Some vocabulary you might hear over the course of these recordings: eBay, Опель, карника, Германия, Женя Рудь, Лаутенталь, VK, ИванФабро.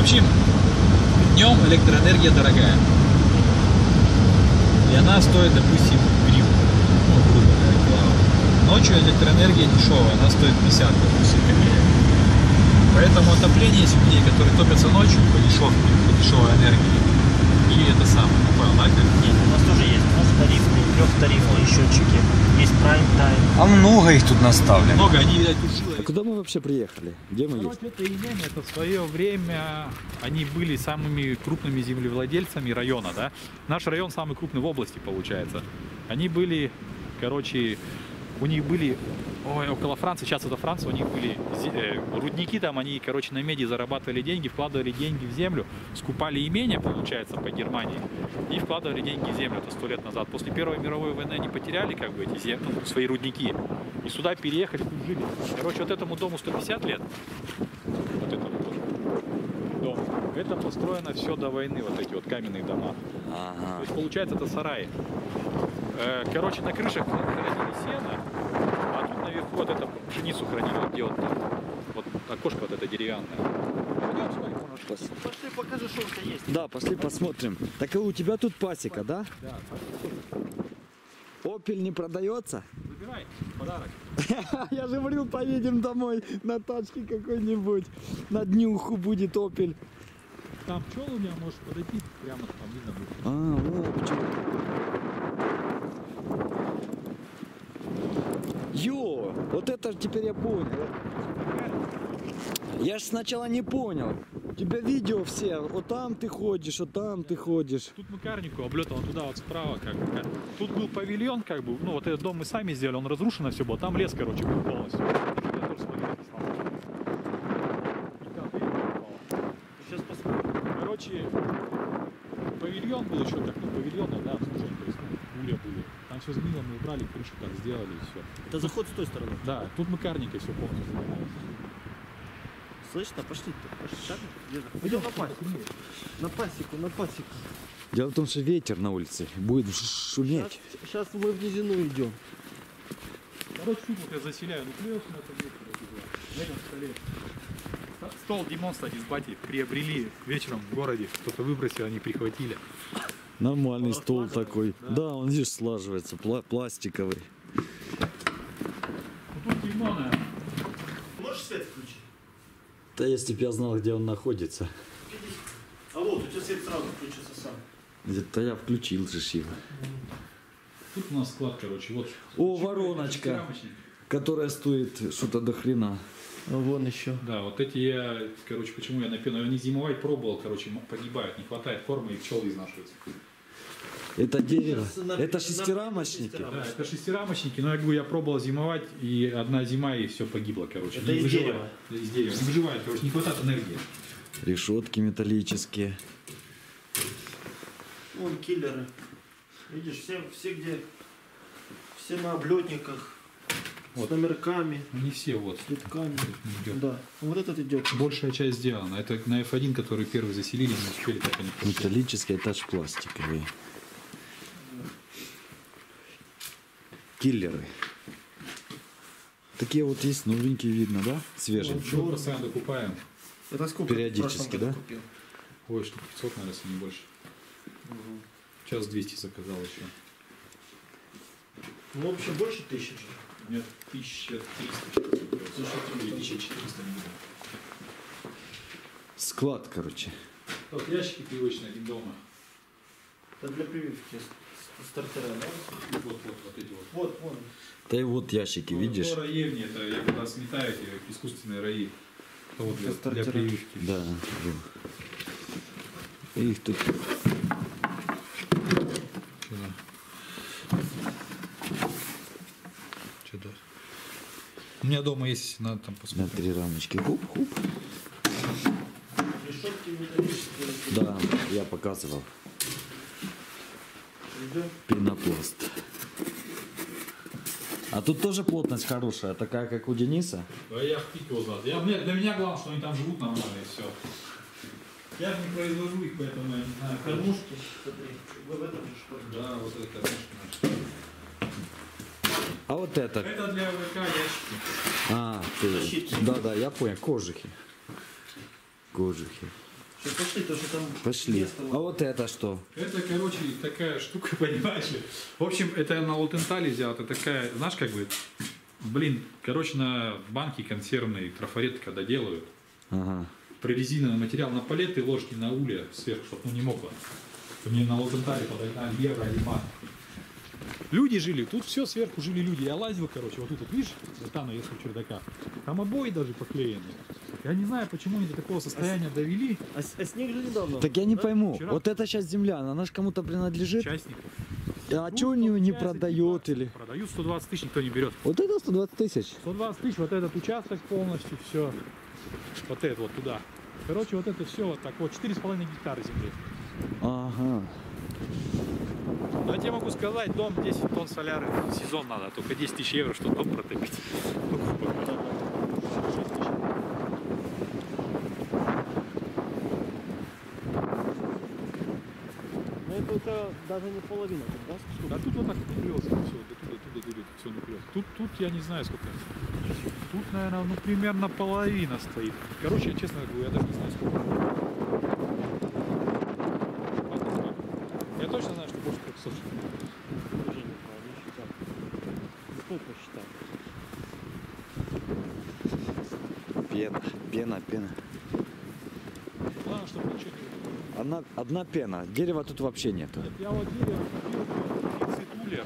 В общем, днем электроэнергия дорогая. И она стоит, допустим, гривну, ну, грубо говоря, киловатт. Ночью электроэнергия дешевая, она стоит 50, допустим, гривен. Поэтому отопление есть людей, которые топятся ночью по дешевой энергии. И это самое, понял, да? Нет, у нас тоже есть, у нас тарифные, трехтарифные счетчики, есть прайм-тайм. А много их тут наставлено. Много, они, видать, ушли. А куда мы вообще приехали? Где мы есть? Это Елене, это в свое время они были самыми крупными землевладельцами района, да? Наш район самый крупный в области, получается. Они были, короче, у них были... Ой, около Франции, сейчас это Франция, у них были рудники там, они, короче, на меди зарабатывали деньги, вкладывали деньги в землю, скупали имения, получается, по Германии, и вкладывали деньги в землю, это 100 лет назад. После Первой мировой войны они потеряли, как бы, эти свои рудники, и сюда переехали, тут жили. Короче, вот этому дому 150 лет, вот этому дому, это построено все до войны, вот эти вот каменные дома. Ага. То есть, получается, это сараи. Короче, на крышах хранили сено, вот это пшеницу хранили, вот где вот, вот окошко вот это деревянное. Пошли, покажи, что у тебя есть. Да, пошли посмотрим. Так и у тебя тут пасека, да? Да, пасека. Опель не продается? Забирай, подарок. Я же говорил, поедем домой на тачке какой-нибудь. На днюху будет опель. Там пчелы у меня, можешь подойти, прямо там видно будет. А, вот пчелы. Йо, вот это теперь я понял. Я же сначала не понял. У тебя видео все, вот там ты ходишь, вот там ты ходишь. Тут мы карнику облетал, вот туда вот справа как бы. Тут был павильон как бы, ну вот этот дом мы сами сделали, он разрушен, все было. Там лес, короче, был полностью. Сейчас посмотрим. Короче, павильон был еще так, ну павильон, да, обслуживание происходит. Были. Там все сгнило, мы убрали, крышу так сделали и все. Это заход с той стороны? Да, тут мы карники все полностью занимались. Слышно? Пошли-то. Пойдем на пасеку. На пасеку, на пасеку. Дело в том, что ветер на улице будет шуметь. Сейчас мы в низину идем. Короче, тут я заселяю. Ну, клею на этом ветер. Стол Димон, кстати, с батей приобрели вечером в городе. Кто-то выбросил, они прихватили. Нормальный стол такой. Да. Да, он здесь слаживается, пластиковый. Тут лимона. Можешь свет включить? Да если бы я знал, где он находится. А вот, у тебя свет сразу включился сам. Да я включил же его. Тут у нас склад, короче, вот. О, вороночка, которая стоит что-то до хрена. Вон еще. Да, вот эти я, короче, почему я напинаю, они зимовать пробовал, короче, погибают, не хватает формы и пчелы изнашиваются. Это дерево. Это шестирамочники? Да, это шестирамочники, но я говорю, я пробовал зимовать, и одна зима, и все погибло, короче. Это из дерева. Из дерева. Не выживает, короче, не хватает энергии. Решетки металлические. Вон киллеры. Видишь, все где, все на облетниках. Вот. С номерками. Не все, вот. С литками. Да. Вот этот идет. Большая часть сделана. Это на F1, который первый заселили, не успели так они. Металлический этаж пластиковый. Киллеры. Такие вот есть новенькие, видно, да? Свежие. Чего постоянно докупаем? Это сколько? Периодически, да? Купил. Ой, штук 500, наверное, если не больше. Угу. Сейчас 200 заказал еще. Ну, вообще больше 1000. Нет, 1300. 1400. Склад, короче. Так, ящики привычные, один дома. Это для прививки стартера, да? Вот эти вот. Вот, вон. Да и вот ящики, вот, видишь? Это раевни, это я когда сметаю эти искусственные раи. Это вот для прививки. Да. И их тут... У меня дома есть, надо там посмотреть. На 3 рамочки. Хуп-хуп. Решетки металлические. Да, я показывал. Да. Пенопласт. А тут тоже плотность хорошая, такая, как у Дениса? Да я фиг его знаю. Для меня главное, что они там живут нормально и все. Я не произвожу их, поэтому я не знаю. Кормушки, смотри. Вы в этом же школе? Да, вот это кормушки. А вот это? Это для ВК ящики. А, да-да, я понял, кожухи. Кожухи. Все, пошли, то, что там пошли. А вот это что? Это, короче, такая штука, понимаешь ли? В общем, это на Лаутентале взято, такая, знаешь, как бы, блин, короче, на банке консервные трафарет, когда делают, ага, прорезиненный материал на палет и ложки на уля сверху, чтобы он не мокло. Мне на Лаутентале подогнали евро или марку. Люди жили, тут все сверху жили люди. Я лазил, короче, вот тут, вот, видишь, там навес у чердака. Там обои даже поклеены. Я не знаю, почему они до такого состояния довели. А снег же недавно. Так я не пойму. Вчера... Вот эта часть земля, она же кому-то принадлежит. Частников. А что он не продает или? Продают 120 тысяч, никто не берет. Вот это 120 тысяч? 120 тысяч, вот этот участок полностью, все. Вот это вот туда. Короче, вот это все вот так. Вот 4,5 гектара земли. Ага. Но я тебе могу сказать, дом 10 тонн соляры в сезон надо, а только 10 тысяч евро, чтобы дом протопить. Но это даже не половина, да? А тут вот так накрылся, все, оттуда, все накрылось. Тут я не знаю сколько. Тут, наверное, ну примерно половина стоит. Короче, я честно говорю, я даже не знаю сколько. Я точно знаю, что больше 300. Уже не знаю, не считал. Сколько считал? Пена. Главное, чтобы ничего не было. Одна пена. Дерева тут вообще нету. Нет, я вот дерево купил дефицитулер.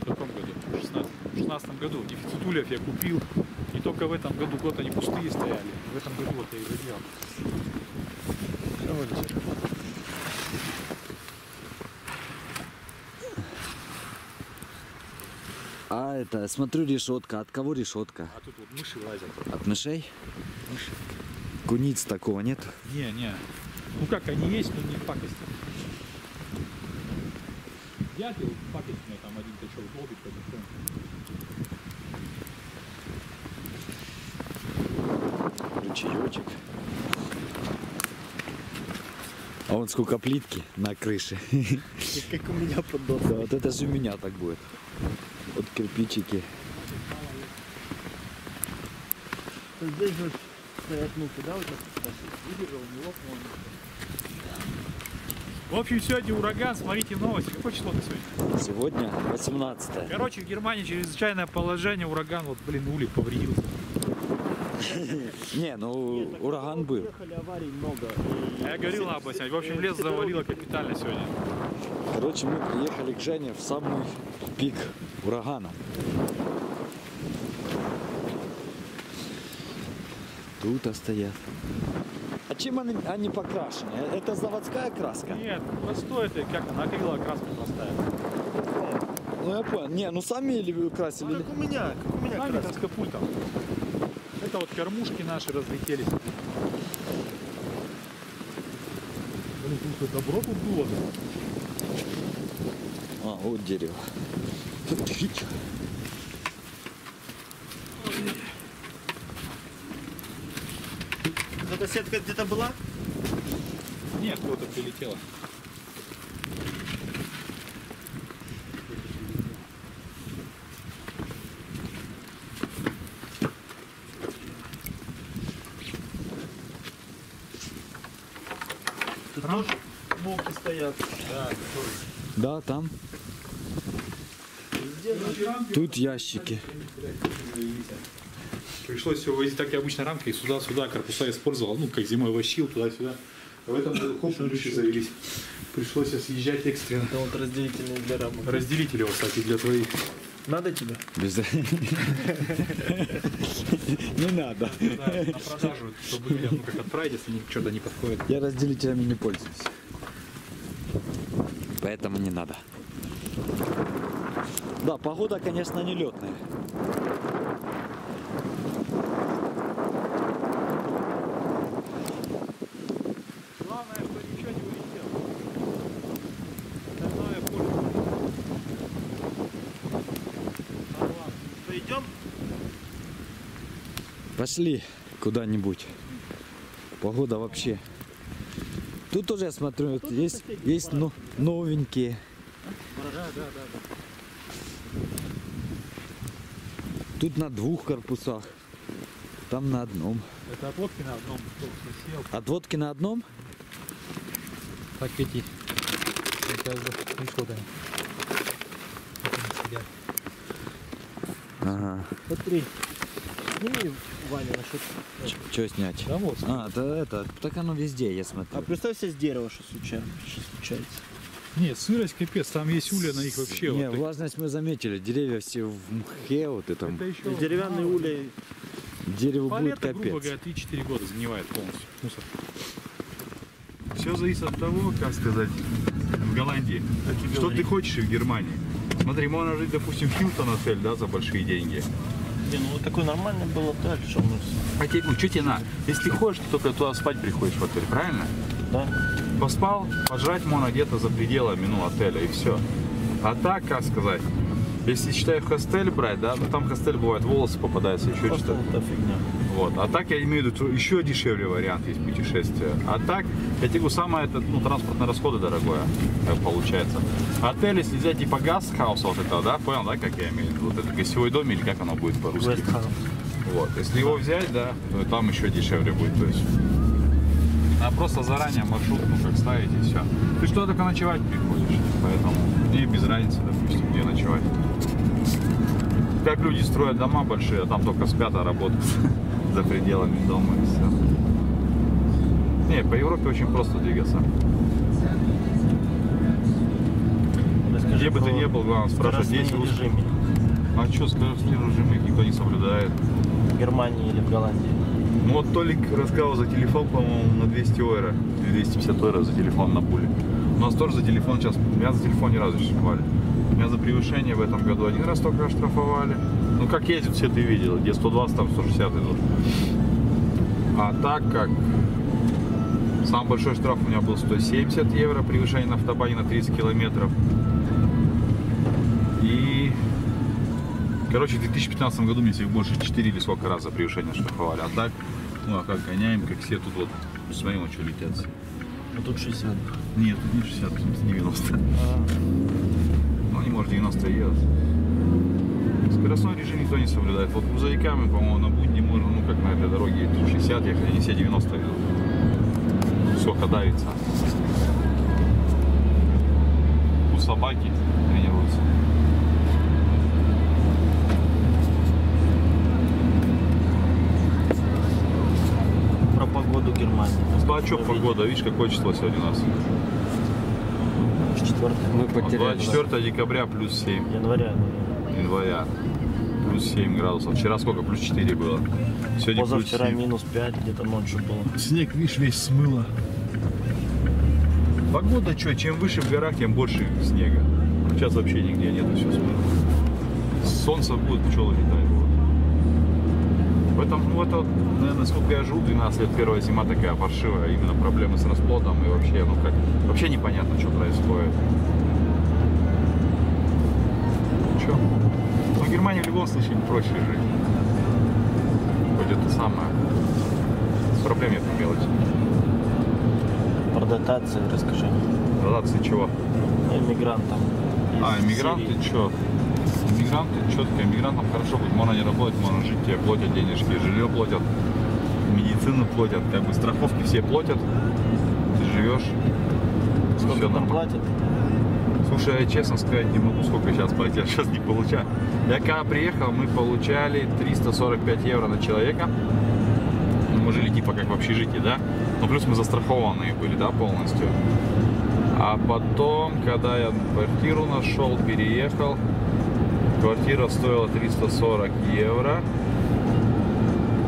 В каком году? В 16 году. Дефицитулер я купил. И только в этом году год они пустые стояли. В этом году вот я их заделал. Короче. А это, смотрю, решетка. От кого решетка? А тут вот мыши лазят. От мышей? Мыши. Куниц такого нет? Не. Ну как, они есть, но не в пакости. Дятел в пакости, но там один качок долбит, как это. Ручеечек. А вон сколько плитки на крыше. Как у меня под домом. Да, вот это же у меня так будет. Вот кирпичики. Здесь вот стоят муки, да, вот так выбежал, мелок. В общем, сегодня ураган, смотрите новости. Какое число-то сегодня? Сегодня 18-е. Короче, в Германии чрезвычайное положение, ураган, вот, блин, ули повредился. Не, ну ураган был. Я говорил об этом. В общем, лес завалило капитально сегодня. Короче, мы приехали к Жене в самый пик урагана. Тут стоят. А чем они покрашены? Это заводская краска? Нет, простой это, как она акрилокраска простая. Ну я понял. Не, ну сами или красили? Ну, как у меня краска. С капультом. Это вот кормушки наши разлетелись. Блин, тут добро тут было. А, вот дерево. Эта сетка где-то была? Нет, кого-то прилетела. Там волки стоят. Да, там. Тут ящики. Пришлось все возить, так я обычно рамкой сюда-сюда корпуса использовал. Ну, как зимой вощил туда-сюда. В этом году хоп, ключи завелись. Пришлось съезжать экстренно. Это вот разделители для рамок. Разделители, кстати, для твоих. Надо тебе? Не надо. На продажу, чтобы ну как отправить, если ничего не подходит. Я разделителями не пользуюсь. Поэтому не надо. Да, погода, конечно, нелетная. Главное, что ничего не вылетело. Остальное поле. А ладно, пойдем? Пошли куда-нибудь. Погода вообще. Тут тоже, я смотрю, тут есть новенькие. Да. Тут на двух корпусах, там на одном. Это от водки на одном сел. От водки на одном? Так идти. Это уже пришло, да. Ага. Смотри. Сними, Ваня, насчет... Чего снять? Да, вот. А, да, это... Так оно везде, я смотрю. А представь себе с дерева, что случается. Нет, сырость капец, там есть уля на них вообще. Нет, вот влажность мы заметили, деревья все в мхе, вот и там. Это еще деревянные ули. Дерево будет капец. Грубо говоря, 3-4 года загнивает полностью. Мусор. Все зависит от того, как сказать, в Голландии, что ты хочешь в Германии. Смотри, можно жить, допустим, в Хилтон-отель, да, за большие деньги. Не, ну вот такой нормальный был отель, что мы... А тебе, ну что тебе надо? Если ты хочешь, то только туда спать приходишь в отель, правильно? Да. Поспал, пожрать можно где-то за пределами, ну, отеля, и все. А так, как сказать, если, считай, в хостель брать, да, ну, там хостель бывает, волосы попадаются, еще что-то. Вот, а так, я имею в виду, еще дешевле вариант есть путешествия. А так, я тебе говорю, самое, это, ну, транспортные расходы дорогое, как получается. Отель, если взять, типа, гастхауса вот этого, да, понял, да, как я имею в виду, вот это гостевой дом, или как оно будет по-русски? Вот, если его взять, да, то там еще дешевле будет, то есть. А просто заранее маршрут, ну, как ставить, и все. Ты что, только ночевать приходишь, поэтому мне без разницы, допустим, где ночевать. Как люди строят дома большие, а там только спят, а работают за пределами дома, и все. Не, по Европе очень просто двигаться. Расскажи, где бы ты ни был, главное спрашивать, есть русский. А что, скоростные режимы никто не соблюдает. В Германии или в Голландии? Ну вот Толик рассказывал за телефон, по-моему, на 200 евро, 250 евро за телефон на пуле. У нас тоже за телефон сейчас, меня за телефон ни разу штрафовали. Меня за превышение в этом году один раз только штрафовали. Ну как ездят, все ты видел, где 120, там 160 идут. А так как самый большой штраф у меня был 170 евро, превышение на автобане на 30 километров. И... Короче, в 2015 году мне всех больше 4 или сколько раз за превышение штрафовали. А так, ну а как гоняем, как все тут вот, смотрим, что летят. А тут 60? Нет, тут не 60, тут 90. Ну, не может 90 ехать. Скоростной режим никто не соблюдает. Вот грузовиками, по-моему, на будни можно, ну как на этой дороге, тут 60 ехать, они все 90 идут. Сколько давится. У собаки тренируются. Погоду Германии. А что погода? Видишь, какое число сегодня у нас? 24 декабря плюс 7. Января. Плюс 7 градусов. Вчера сколько? Плюс 4 было. Сегодня позавчера плюс 7. Минус 5 где-то ночью было. Снег, видишь, весь смыло. Погода что? Чем выше в горах, тем больше снега. Сейчас вообще нигде нету, все смыло. Солнце будет, пчелы летают. Поэтому, ну, это, наверное, сколько я жил, 12 лет, первая зима такая паршивая, именно проблемы с расплодом и вообще, ну, как, вообще непонятно, что происходит. Че? Ну, в Германии в любом случае проще жить. Хоть это самое. Проблем нет, не мелочь. Про дотации расскажи. Дотации чего? Иммигрантам. А, иммигранты, че? Мигранты четко, мигрантам хорошо быть, можно не работать, можно жить, тебе платят денежки, жилье платят, медицину платят, как бы страховки все платят, ты живешь. Сколько все там платят? Слушай, я честно сказать не могу, сколько сейчас платят, я сейчас не получаю. Я когда приехал, мы получали 345 евро на человека, мы жили типа как в общежитии, да, но плюс мы застрахованные были, да, полностью. А потом, когда я квартиру нашел, переехал, квартира стоила 340 евро.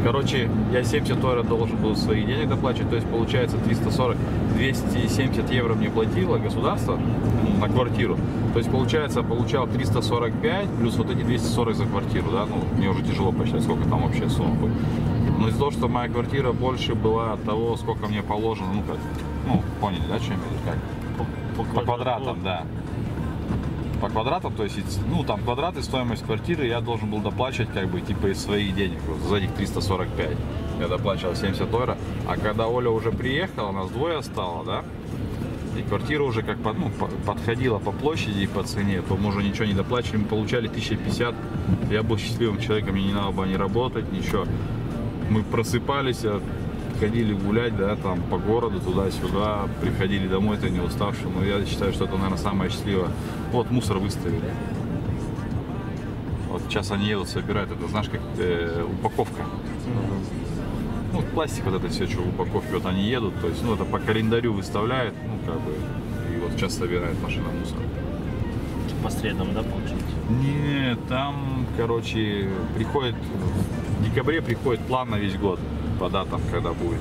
Короче, я 70 евро должен был своих денег доплачивать. То есть получается 340, 270 евро мне платило государство на квартиру. То есть получается, получал 345 плюс вот эти 240 за квартиру. Да? Ну, мне уже тяжело посчитать, сколько там вообще сумма будет. Но из-за того, что моя квартира больше была от того, сколько мне положено. Ну, как, ну поняли, да, что я имею в виду? Как? По квадратам, да. По квадратам, то есть, ну, там квадраты, стоимость квартиры я должен был доплачивать, как бы, типа, из своих денег, за этих 345. Я доплачивал 70 евро. А когда Оля уже приехала, нас двое стало, да, и квартира уже как бы, ну, подходила по площади и по цене, то мы уже ничего не доплачивали, мы получали 1050. Я был счастливым человеком, мне не надо было не работать, ничего. мы просыпались, ходили гулять, да, там по городу, туда-сюда, приходили домой, это не уставшим. Но я считаю, что это, наверное, самое счастливое. Вот мусор выставили. Вот сейчас они едут, собирают, это, знаешь, как упаковка. Ну, пластик, вот это все, что в упаковке, вот они едут, то есть, ну, это по календарю выставляют, ну, как бы, и вот сейчас собирает машина мусор. По средам, да, получается? Нет, там, короче, приходит, в декабре приходит план на весь год, по датам, когда будет,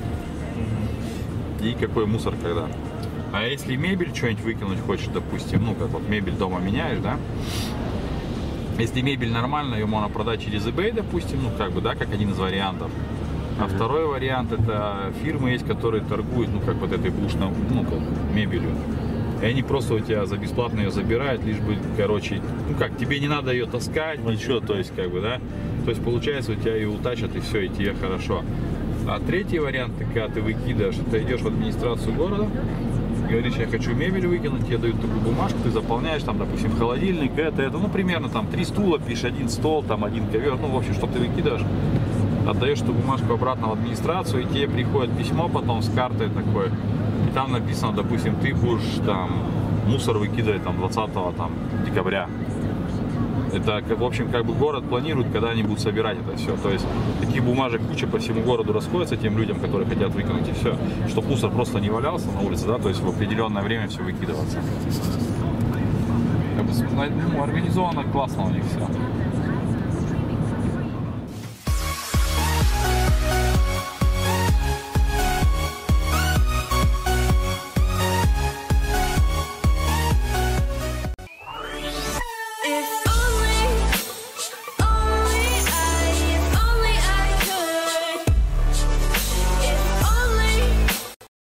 и какой мусор когда. А если мебель что-нибудь выкинуть хочешь, допустим, ну, как вот мебель дома меняешь, да, если мебель нормальная, ее можно продать через eBay, допустим, ну, как бы, да, как один из вариантов. А второй вариант — это фирмы есть, которые торгуют, ну, как вот этой бушной, ну, как мебелью. И они просто у тебя за бесплатно ее забирают, лишь бы, короче, ну как, тебе не надо ее таскать, ничего, то есть, как бы, да. То есть, получается, у тебя ее утащат, и все, и тебе хорошо. А третий вариант, когда ты выкидываешь, ты идешь в администрацию города, говоришь, я хочу мебель выкинуть, тебе дают такую бумажку, ты заполняешь, там, допустим, холодильник, это, ну, примерно, там, 3 стула, пишешь, 1 стол, там, 1 ковер, ну, в общем, что ты выкидываешь. Отдаешь эту бумажку обратно в администрацию, и тебе приходит письмо потом с картой такое, и там написано, допустим, ты будешь там мусор выкидывать там 20 там, декабря. Это, в общем, как бы город планирует, когда они будут собирать это все. То есть таких бумажек куча по всему городу расходится тем людям, которые хотят выкинуть, и все, чтобы мусор просто не валялся на улице, да, то есть в определенное время все выкидываться. Как бы, ну, организовано классно у них все.